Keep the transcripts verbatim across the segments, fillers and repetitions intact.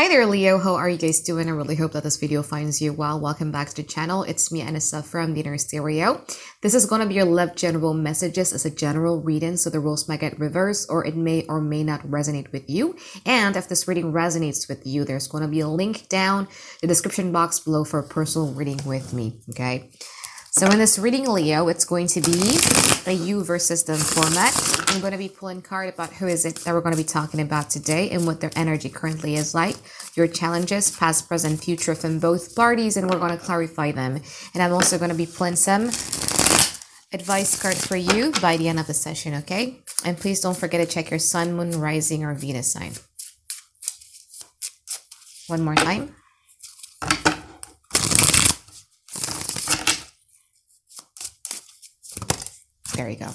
Hi there, Leo. How are you guys doing? I really hope that this video finds you well. Welcome back to the channel. It's me, Anissa, from The Inner Stereo. This is going to be your love general messages as a general reading, so the roles might get reversed, or it may or may not resonate with you. And if this reading resonates with you, there's going to be a link down the description box below for a personal reading with me, okay? So in this reading, Leo, it's going to be a you versus them format. I'm going to be pulling card about who is it that we're going to be talking about today and what their energy currently is like, your challenges, past, present, future from both parties, and we're going to clarify them. And I'm also going to be pulling some advice card for you by the end of the session, okay? And please don't forget to check your sun, moon, rising, or Venus sign. One more time. There you go.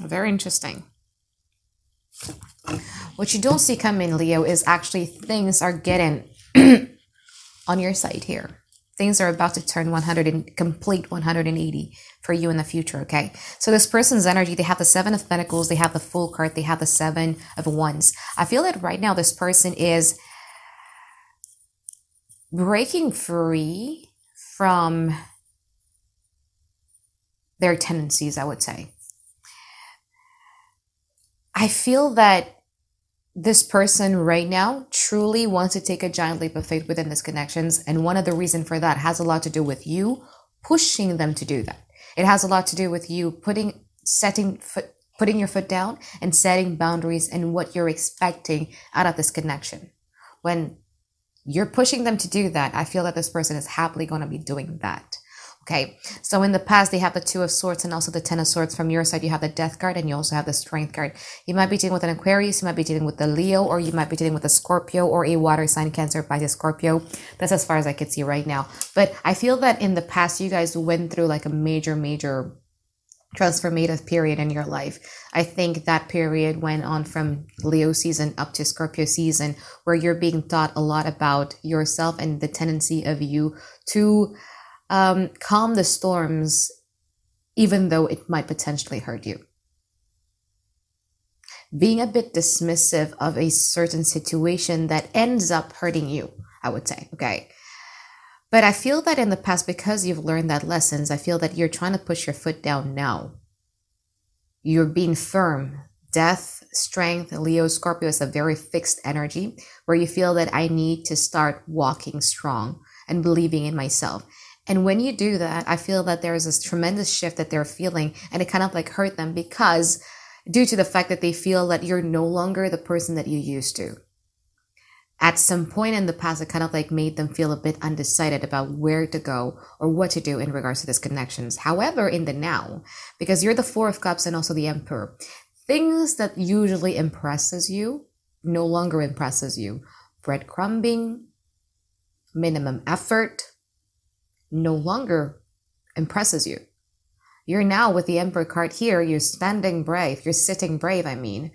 Very interesting. What you don't see coming, Leo, is actually things are getting on your side here. Things are about to turn one hundred and complete one hundred eighty for you in the future, okay? So this person's energy, they have the Seven of Pentacles, they have the Fool card, they have the Seven of Wands. I feel that right now this person is breaking free from their tendencies, I would say. I feel that this person right now truly wants to take a giant leap of faith within these connections. And one of the reasons for that has a lot to do with you pushing them to do that. It has a lot to do with you putting, setting foot, putting your foot down and setting boundaries and what you're expecting out of this connection. When you're pushing them to do that, I feel that this person is happily going to be doing that. Okay, so in the past, they have the Two of Swords and also the Ten of Swords. From your side, you have the Death card and you also have the Strength card. You might be dealing with an Aquarius, you might be dealing with the Leo, or you might be dealing with a Scorpio or a water sign, Cancer, Pisces, Scorpio. That's as far as I could see right now. But I feel that in the past, you guys went through like a major, major transformative period in your life. I think that period went on from Leo season up to Scorpio season, where you're being taught a lot about yourself and the tendency of you to Um, calm the storms, even though it might potentially hurt you. Being a bit dismissive of a certain situation that ends up hurting you, I would say, okay? But I feel that in the past, because you've learned that lessons, I feel that you're trying to push your foot down now. You're being firm. Death, Strength, Leo, Scorpio is a very fixed energy where you feel that I need to start walking strong and believing in myself. And when you do that, I feel that there is this tremendous shift that they're feeling, and it kind of like hurt them because due to the fact that they feel that you're no longer the person that you used to. At some point in the past, it kind of like made them feel a bit undecided about where to go or what to do in regards to these connections. However, in the now, because you're the Four of Cups and also the Emperor, things that usually impresses you no longer impresses you. Breadcrumbing, minimum effort, no longer impresses you. You're now with the Emperor card here, you're standing brave, you're sitting brave, I mean,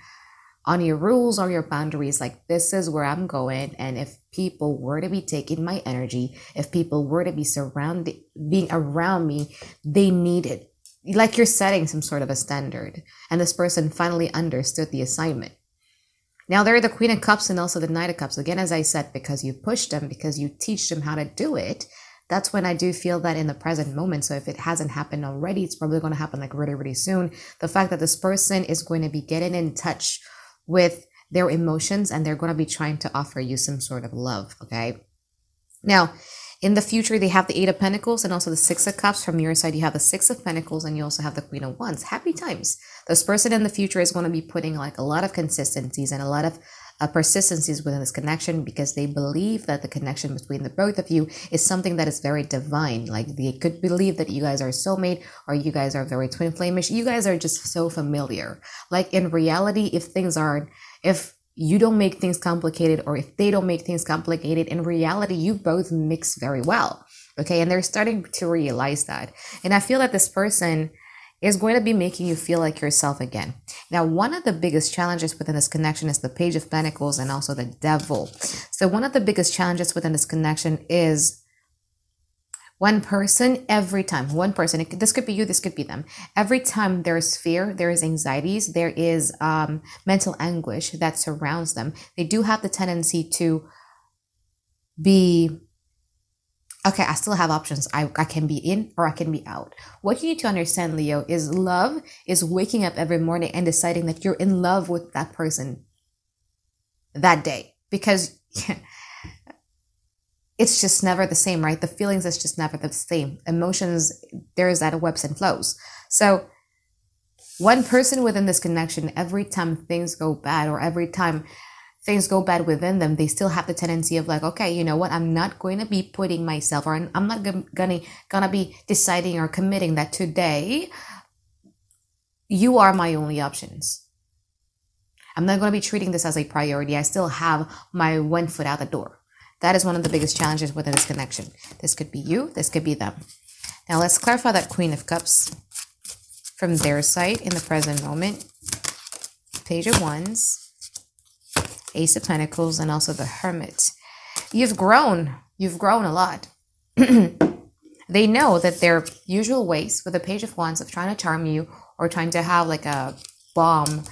on your rules or your boundaries, like this is where I'm going, and if people were to be taking my energy, if people were to be surrounded, being around me, they need it. Like you're setting some sort of a standard, and this person finally understood the assignment. Now there are the Queen of Cups and also the Knight of Cups. Again, as I said, because you push them, because you teach them how to do it, that's when I do feel that in the present moment. So if it hasn't happened already, it's probably going to happen like really, really soon. The fact that this person is going to be getting in touch with their emotions and they're going to be trying to offer you some sort of love, okay? Now, in the future, they have the Eight of Pentacles and also the Six of Cups. From your side, you have the Six of Pentacles and you also have the Queen of Wands. Happy times. This person in the future is going to be putting like a lot of consistencies and a lot of Uh, persistencies within this connection, because they believe that the connection between the both of you is something that is very divine. Like they could believe that you guys are soulmate, or you guys are very twin flamish. You guys are just so familiar. Like in reality, if things aren't, if you don't make things complicated, or if they don't make things complicated, in reality, you both mix very well. Okay. And they're starting to realize that. And I feel that this person is going to be making you feel like yourself again. Now, one of the biggest challenges within this connection is the Page of Pentacles and also the Devil. So one of the biggest challenges within this connection is one person every time, one person, it, this could be you, this could be them. Every time there is fear, there is anxieties, there is um, mental anguish that surrounds them. They do have the tendency to be, okay, I still have options. I, I can be in or I can be out. What you need to understand, Leo, is love is waking up every morning and deciding that you're in love with that person that day, because it's just never the same, right? The feelings is just never the same. Emotions, there is that ebbs and flows. So one person within this connection, every time things go bad or every time things go bad within them, they still have the tendency of like, okay, you know what? I'm not going to be putting myself, or I'm not gonna, gonna be deciding or committing that today, you are my only options. I'm not going to be treating this as a priority. I still have my one foot out the door. That is one of the biggest challenges within this connection. This could be you, this could be them. Now let's clarify that Queen of Cups from their side in the present moment. Page of Wands, Ace of Pentacles, and also the Hermit. You've grown. You've grown a lot. They know that their usual ways with the Page of Wands of trying to charm you or trying to have like a bomb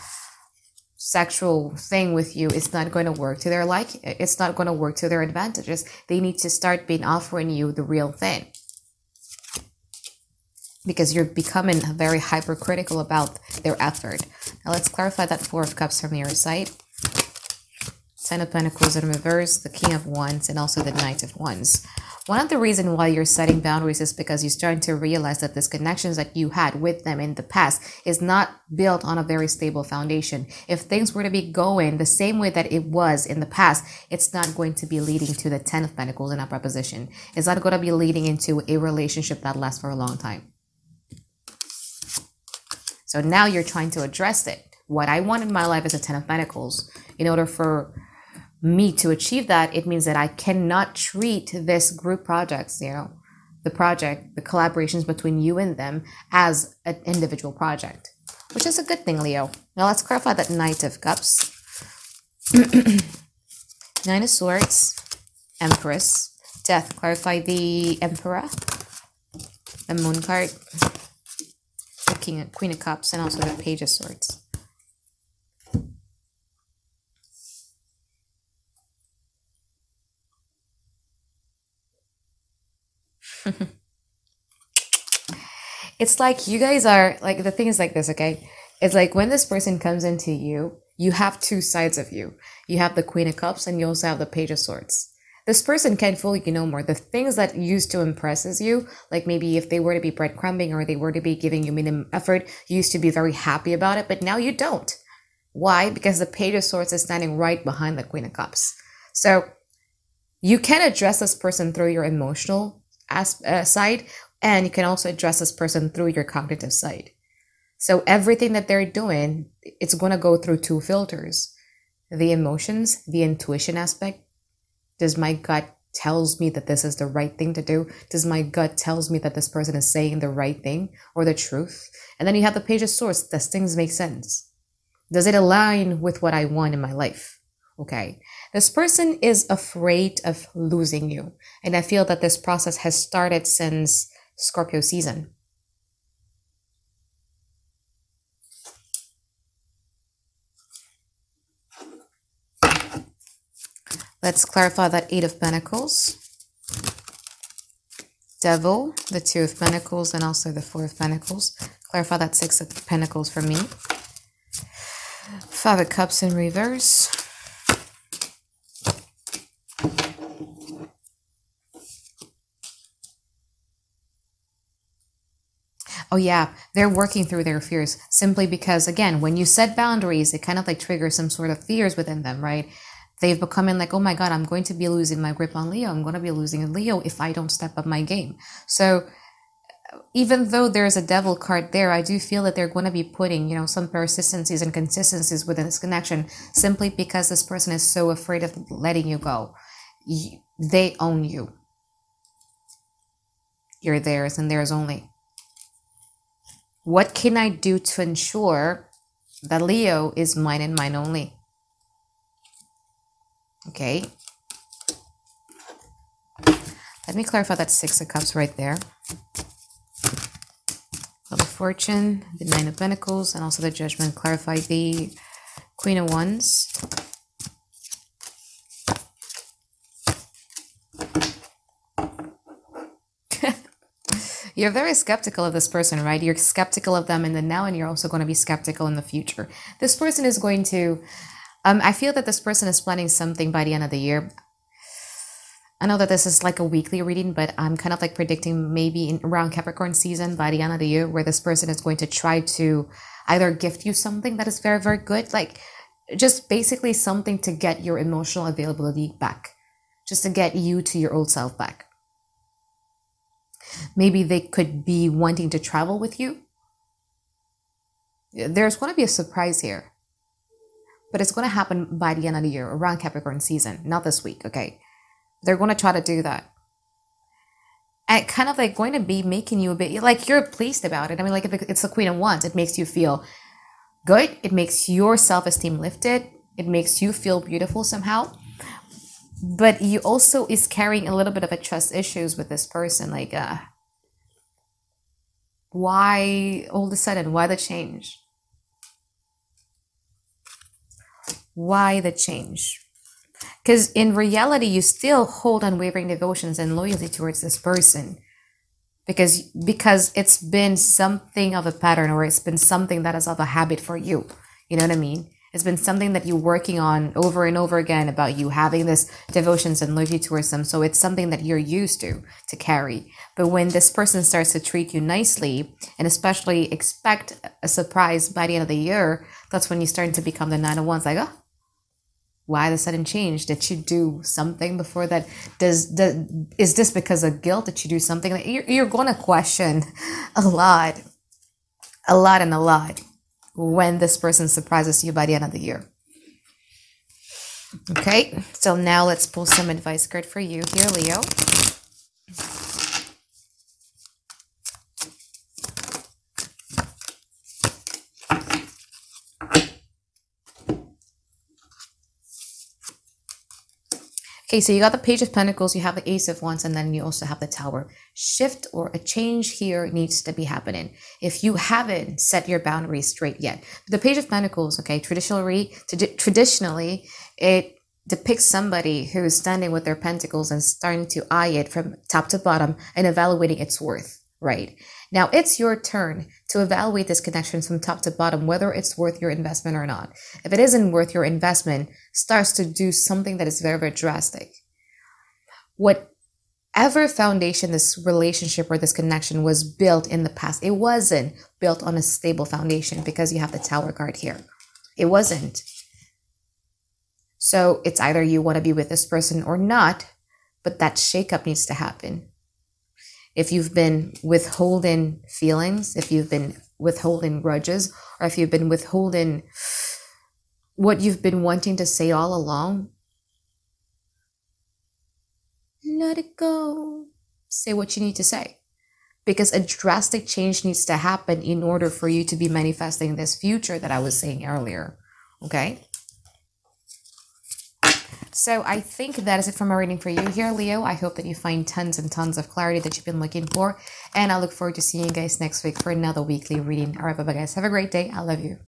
sexual thing with you, it's not going to work to their like. It's not going to work to their advantages. They need to start being offering you the real thing, because you're becoming very hypercritical about their effort. Now let's clarify that Four of Cups from your side. Ten of Pentacles in reverse, the King of Wands, and also the Knight of Wands. One of the reasons why you're setting boundaries is because you're starting to realize that these connections that you had with them in the past is not built on a very stable foundation. If things were to be going the same way that it was in the past, it's not going to be leading to the Ten of Pentacles in upper position. It's not going to be leading into a relationship that lasts for a long time. So now you're trying to address it. What I want in my life is a Ten of Pentacles. In order for me to achieve that, it means that I cannot treat this group projects, you know, the project, the collaborations between you and them, as an individual project, which is a good thing, Leo. Now let's clarify that Knight of Cups, Nine of Swords, Empress, Death. Clarify the Emperor, the Moon card, the King of, Queen of Cups, and also the Page of Swords. It's like you guys are like, the thing is like this, okay? It's like when this person comes into you, you have two sides of you. You have the Queen of Cups and you also have the Page of Swords. This person can fool you no more. The things that used to impresses you, like maybe if they were to be breadcrumbing or they were to be giving you minimum effort, you used to be very happy about it, but now you don't. Why? Because the Page of Swords is standing right behind the Queen of Cups. So you can address this person through your emotional As, uh, side, and you can also address this person through your cognitive side. So everything that they're doing, it's going to go through two filters: the emotions, the intuition aspect. Does my gut tells me that this is the right thing to do? Does my gut tells me that this person is saying the right thing or the truth? And then you have the Page of Swords. Does things make sense? Does it align with what I want in my life? Okay, this person is afraid of losing you. And I feel that this process has started since Scorpio season. Let's clarify that Eight of Pentacles, Devil, the Two of Pentacles, and also the Four of Pentacles. Clarify that Six of Pentacles for me. Five of Cups in reverse. Oh yeah, they're working through their fears, simply because, again, when you set boundaries, it kind of like triggers some sort of fears within them, right? They've become in like, oh my God, I'm going to be losing my grip on Leo. I'm going to be losing Leo if I don't step up my game. So even though there's a devil card there, I do feel that they're going to be putting, you know, some persistencies and consistencies within this connection, simply because this person is so afraid of letting you go. They own you. You're theirs and theirs only. What can I do to ensure that Leo is mine and mine only? Okay. Let me clarify that Six of Cups right there. Fortune, the Nine of Pentacles, and also the Judgment. Clarify the Queen of Wands. You're very skeptical of this person, right? You're skeptical of them in the now, and you're also going to be skeptical in the future. This person is going to... Um, I feel that this person is planning something by the end of the year. I know that this is like a weekly reading, but I'm kind of like predicting maybe in around Capricorn season by the end of the year, where this person is going to try to either gift you something that is very, very good, like just basically something to get your emotional availability back, just to get you to your old self back. Maybe they could be wanting to travel with you. There's going to be a surprise here, but it's going to happen by the end of the year, around Capricorn season, not this week, okay? They're going to try to do that. And kind of like going to be making you a bit, like you're pleased about it. I mean, like it's the Queen of Wands. It makes you feel good. It makes your self-esteem lifted. It makes you feel beautiful somehow. But you also is carrying a little bit of a trust issues with this person. Like, uh, why all of a sudden? Why the change? Why the change? Because in reality, you still hold unwavering devotions and loyalty towards this person, because because it's been something of a pattern, or it's been something that is of a habit for you. You know what I mean? It's been something that you're working on over and over again, about you having this devotions and loyalty towards them. So it's something that you're used to, to carry. But when this person starts to treat you nicely, and especially expect a surprise by the end of the year, that's when you start to become the Nine of Wands. Like, oh, why the sudden change? Did you do something before that? Does, does is this because of guilt that you do something? Like, you're, you're going to question a lot, a lot and a lot when this person surprises you by the end of the year. Okay, so now let's pull some advice card for you here, Leo. Okay, so you got the Page of Pentacles, you have the Ace of Wands, and then you also have the Tower. Shift or a change here needs to be happening if you haven't set your boundaries straight yet. The Page of Pentacles, okay, traditionally, traditionally, it depicts somebody who is standing with their pentacles and starting to eye it from top to bottom and evaluating its worth, right? Now, it's your turn to evaluate this connection from top to bottom, whether it's worth your investment or not. If it isn't worth your investment, starts to do something that is very, very drastic. Whatever foundation this relationship or this connection was built in the past, it wasn't built on a stable foundation, because you have the Tower card here. It wasn't. So it's either you want to be with this person or not, but that shakeup needs to happen. If you've been withholding feelings, if you've been withholding grudges, or if you've been withholding what you've been wanting to say all along, let it go. Say what you need to say. Because a drastic change needs to happen in order for you to be manifesting this future that I was saying earlier. Okay? So I think that is it for my reading for you here, Leo. I hope that you find tons and tons of clarity that you've been looking for. And I look forward to seeing you guys next week for another weekly reading. All right, bye-bye, guys. Have a great day. I love you.